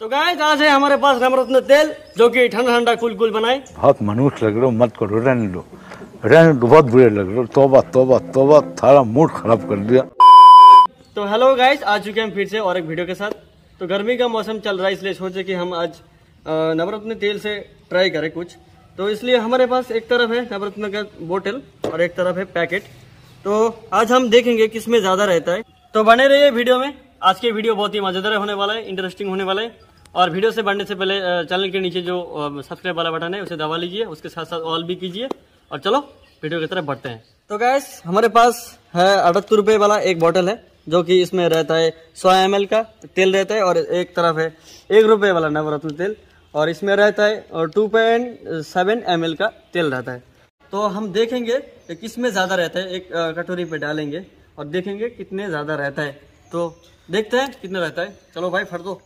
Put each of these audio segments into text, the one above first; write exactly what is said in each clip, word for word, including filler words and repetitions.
तो गाइस आज है हमारे पास नवरत्न तेल जो कि ठंडा ठंडा कुलकुल बनाए। बहुत मनहूस लग रहे हो, मत करो, रहने दो रहने दो, बहुत बुरे लग रहे हो। तोबा तोबा तोबा, थारा मूड खराब कर दिया। तो हेलो गाइस, आ चुके हम फिर से और एक वीडियो के साथ। तो गर्मी का मौसम चल रहा है, इसलिए सोचे कि हम आज नवरत्न तेल से ट्राई करें कुछ। तो इसलिए हमारे पास एक तरफ है नवरत्न का बोतल और एक तरफ है पैकेट। तो आज हम देखेंगे किसमें ज़्यादा रहता है, तो बने रहिए वीडियो में। आज के वीडियो बहुत ही मज़ेदार होने वाला है, इंटरेस्टिंग होने वाला है। और वीडियो से बढ़ने से पहले चैनल के नीचे जो सब्सक्राइब वाला बटन है उसे दबा लीजिए, उसके साथ साथ ऑल भी कीजिए। और चलो वीडियो की तरफ बढ़ते हैं। तो गैस हमारे पास है अठहत्तर रुपये वाला एक बोतल है जो कि इसमें रहता है सौ एम एल का तेल रहता है। और एक तरफ है एक रुपये वाला नवरत्न तेल और इसमें रहता है और two point seven M L का तेल रहता है। तो हम देखेंगे कि किस में ज़्यादा रहता है। एक कटोरी पे डालेंगे और देखेंगे कितने ज़्यादा रहता है। तो देखते हैं कितना रहता है। चलो भाई फट दो।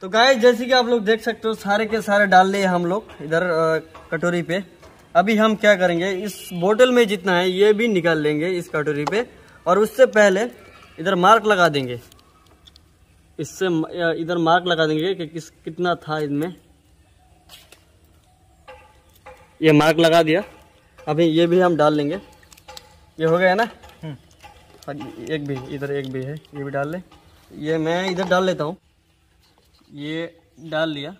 तो गाइस जैसे कि आप लोग देख सकते हो, सारे के सारे डाल लिए हम लोग इधर कटोरी पे। अभी हम क्या करेंगे, इस बोतल में जितना है ये भी निकाल लेंगे इस कटोरी पे। और उससे पहले इधर मार्क लगा देंगे, इससे इधर मार्क लगा देंगे कि किस कितना था इनमें। ये मार्क लगा दिया। अभी ये भी हम डाल लेंगे। ये हो गया ना, एक भी इधर एक भी है, ये भी डाल लें। ये मैं इधर डाल लेता हूँ। ये डाल लिया।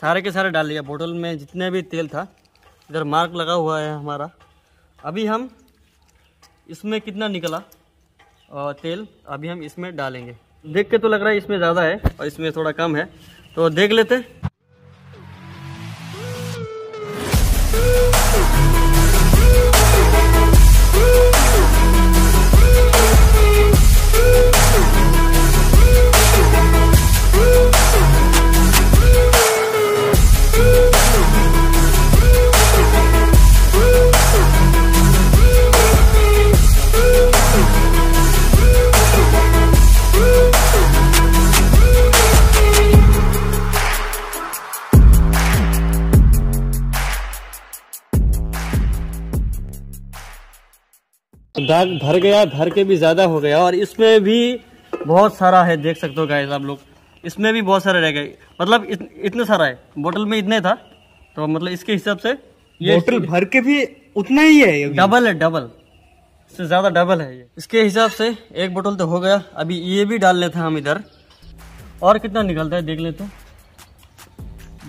सारे के सारे डाल लिया बोतल में जितने भी तेल था। इधर मार्क लगा हुआ है हमारा। अभी हम इसमें कितना निकला तेल, अभी हम इसमें डालेंगे। देख के तो लग रहा है इसमें ज़्यादा है और इसमें थोड़ा कम है, तो देख लेते हैं। दाग भर गया, भर के भी ज़्यादा हो गया। और इसमें भी बहुत सारा है, देख सकते हो गाइस आप लोग। इसमें भी बहुत सारा रह गए, मतलब इत, इतना सारा है। बोतल में इतने था, तो मतलब इसके हिसाब से ये बोतल भर के भी उतना ही है, डबल है, डबल इससे ज़्यादा डबल है ये। इसके हिसाब से एक बोतल तो हो गया। अभी ये भी डाल लेते हैं हम इधर और कितना निकलता है देख लेते हैं।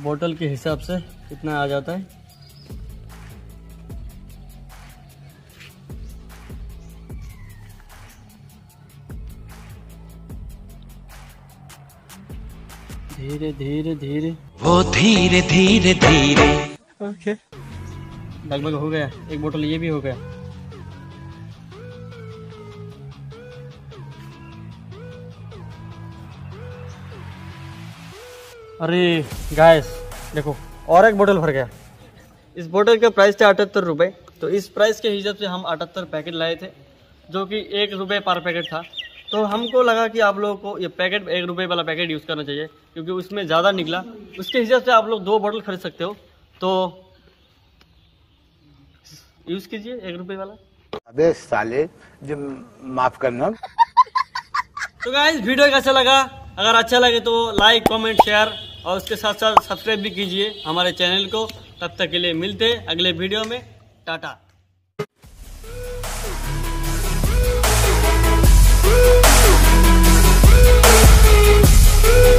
बोतल के हिसाब से कितना आ जाता है। धीरे धीरे धीरे वो धीरे धीरे धीरे ओके, लगभग हो गया। एक बोतल ये भी हो गया। अरे गाइस देखो, और एक बोतल भर गया। इस बोतल का प्राइस था अठहत्तर रुपये। तो इस प्राइस के हिसाब से हम अठहत्तर पैकेट लाए थे जो कि एक रुपये पर पैकेट था। तो हमको लगा कि आप लोगों को ये पैकेट एक रुपये वाला पैकेट यूज़ करना चाहिए क्योंकि उसमें ज़्यादा निकला। उसके हिसाब से आप लोग दो बोतल खरीद सकते हो, तो यूज़ कीजिए एक रुपये वाला। अबे साले, जो माफ़ करना। तो गाइस वीडियो कैसा लगा? अगर अच्छा लगे तो लाइक, कमेंट, शेयर और उसके साथ साथ सब्सक्राइब भी कीजिए हमारे चैनल को। तब तक के लिए मिलते हैं अगले वीडियो में। Tata. We'll be right back.